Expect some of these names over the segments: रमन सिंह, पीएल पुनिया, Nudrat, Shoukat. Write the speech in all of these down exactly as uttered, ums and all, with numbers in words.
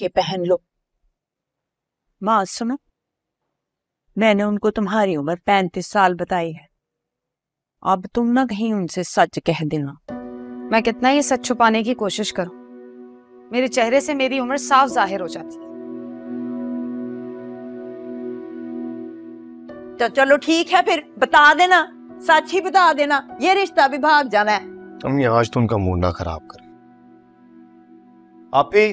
ये पहन लो। माँ सुनो, मैंने उनको तुम्हारी उम्र पैंतीस साल बताई है, अब तुम ना कहीं उनसे सच कह देना। मैं कितना ही सच छुपाने की कोशिश करूं, मेरे चेहरे से मेरी उम्र साफ जाहिर हो जाती है। तो चलो ठीक है, फिर बता देना, सच ही बता देना, ये रिश्ता भी भाग जाना है। अम्मी आज तो उनका मूड ना खराब करे। आप ही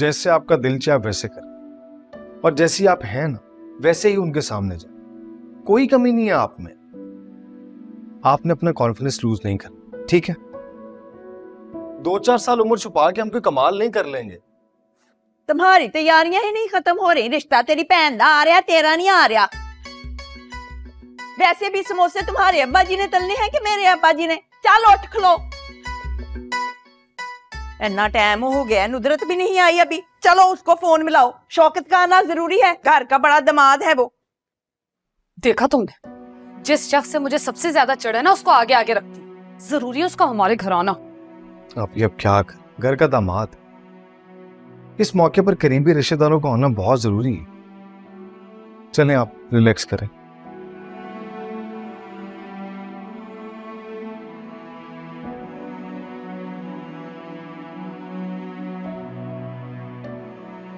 जैसे आपका दिल चाहे वैसे करें, और जैसी आप हैं ना वैसे ही उनके सामने जाए, कोई कमी नहीं है आप में। आपने अपना कॉन्फिडेंस लूज नहीं करना, ठीक है? दो चार साल उम्र छुपा के हम कोई कमाल नहीं कर लेंगे। तुम्हारी तैयारियां ही नहीं खत्म हो रही, रिश्ता तेरी भैन दा आ रहा, तेरा नहीं आ रहा। वैसे भी समोसे तुम्हारे अब्बा जी ने तलने हैं कि मेरे अब्बा जी ने? चल उठ खलो, इतना टाइम हो गया, नुदरत भी नहीं आई अभी। चलो उसको फोन मिलाओ, शौकत का आना जरूरी है, घर का बड़ा दामाद है वो। देखा तुमने, जिस शख्स से मुझे सबसे ज्यादा चढ़ा है ना उसको आगे आगे रखती, जरूरी है उसका हमारे घर आना। आप ये अब क्या कर, घर का दामाद, इस मौके पर करीबी रिश्तेदारों का होना बहुत जरूरी है। चलें आप रिलैक्स करें।